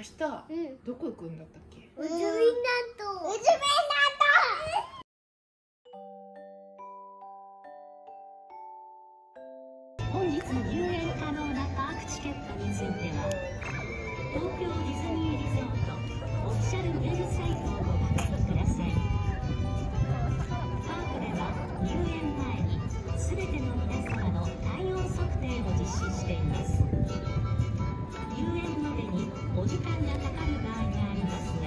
明日、どこ行くんだったっけ？うずみなと。うずみなと。本日の入園可能なパークチケットについては、東京ディズニーリゾートオフィシャルウェブサイトをご確認ください。パークでは入園前にすべての皆様の体温測定を実施しています。入園までにお時間がかかる場合がありますが、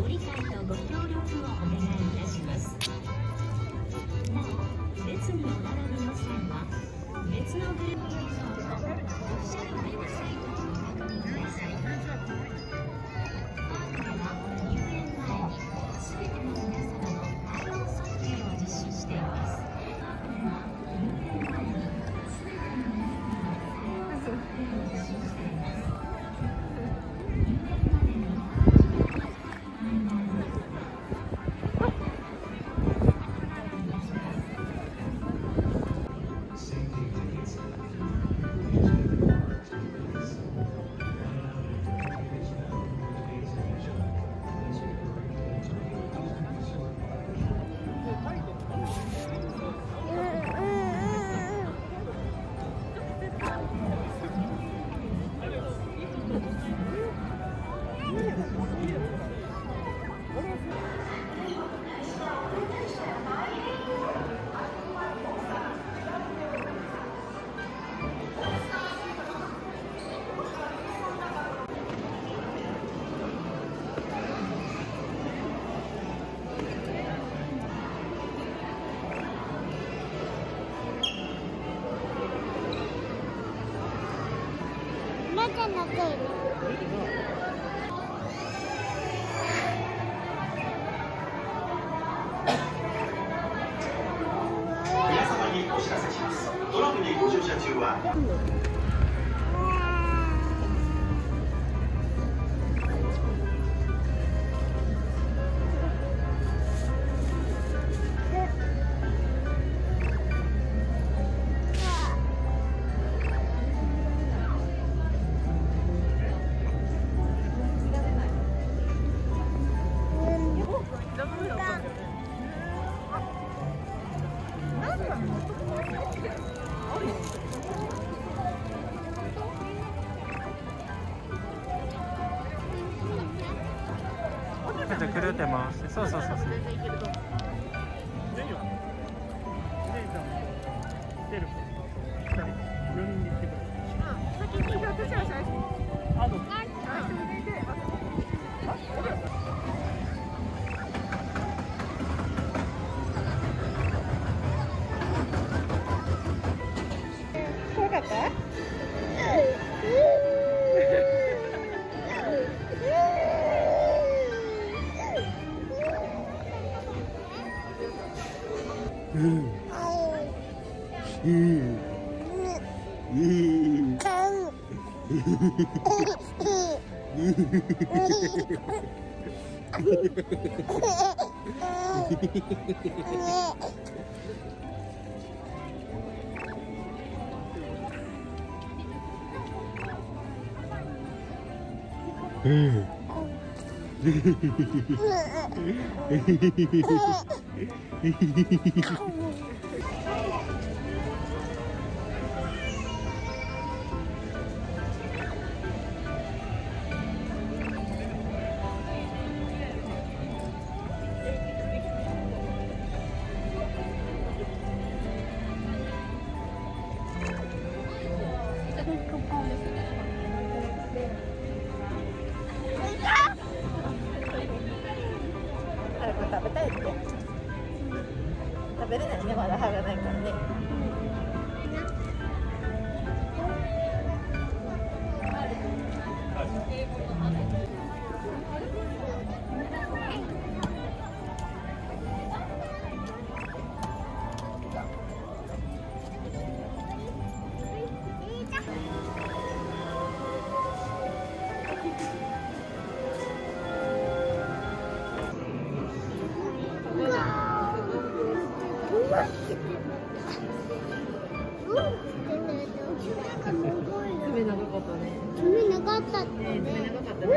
ご理解とご協力をお願いいたします。なお、列にお並びの際は、別のグループリゾートオフィシャルウェブサイトをご確認ください。パークでは入園前にすべての皆様の体温測定を実施しています。パークでは入園前にすべての皆様の体温測定を実施しています。入園までに時間がかかる場合があります。くるって回して、そうそうそうそう。怖かった？食べれないね、まだ歯がないからね。爪長かったね。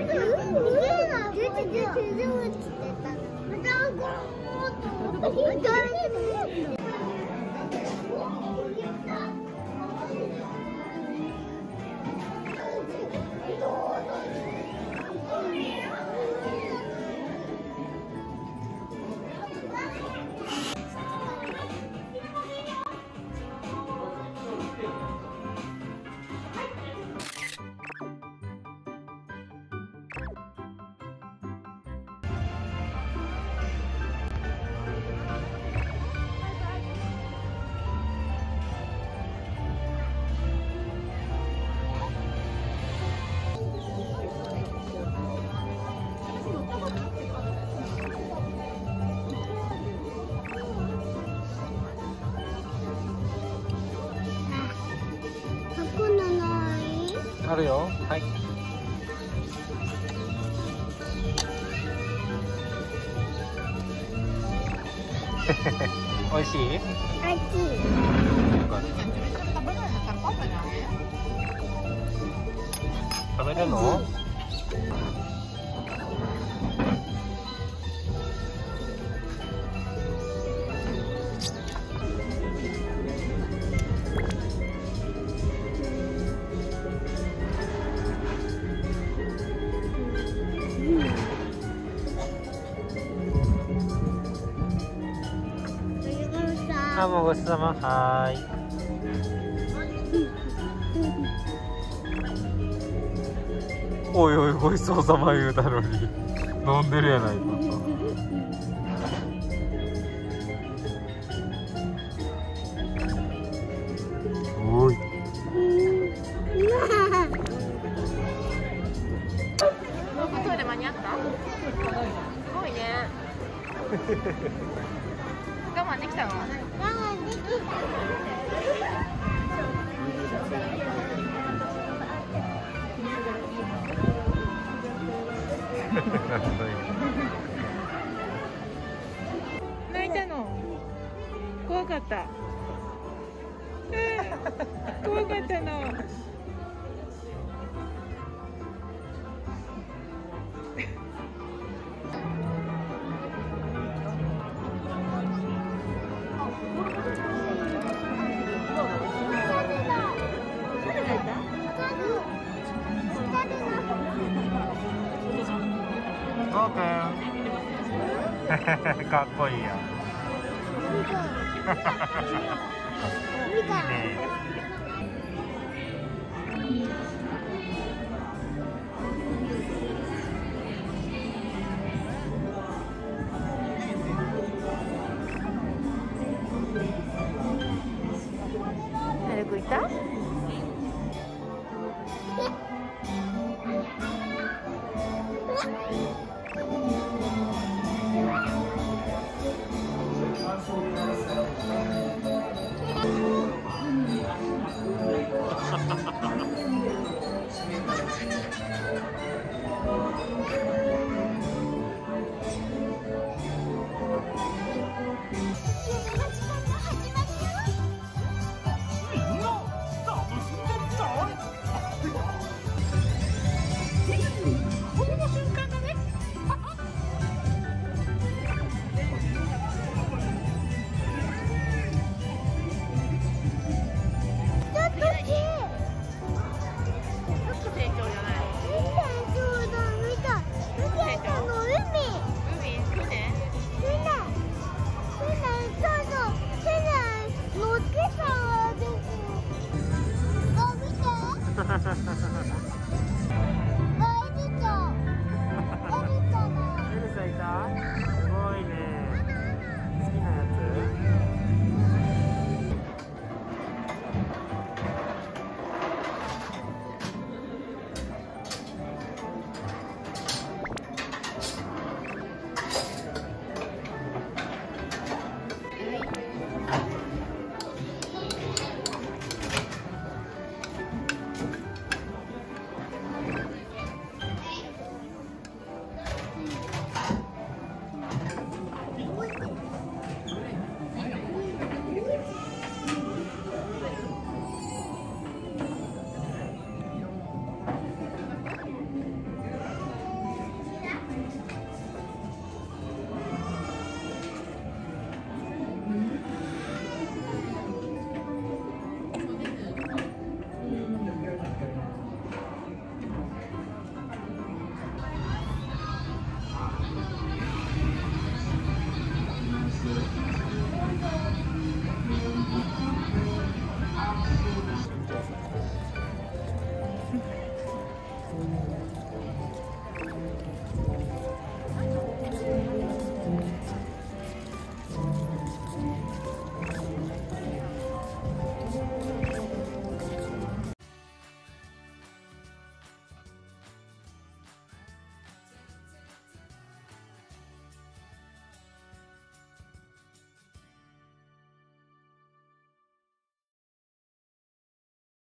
あるよ。はい。おいしい？おいしい。食べれるの？あ、もうごちそうさま。はーい。おいおい、ごちそうさま言うたのに飲んでるやないか。おい。トイレ間に合った？すごいね。我慢できたの？我慢できた。泣いたの？怖かった。怖かったの。ごうくんかっこいいよ。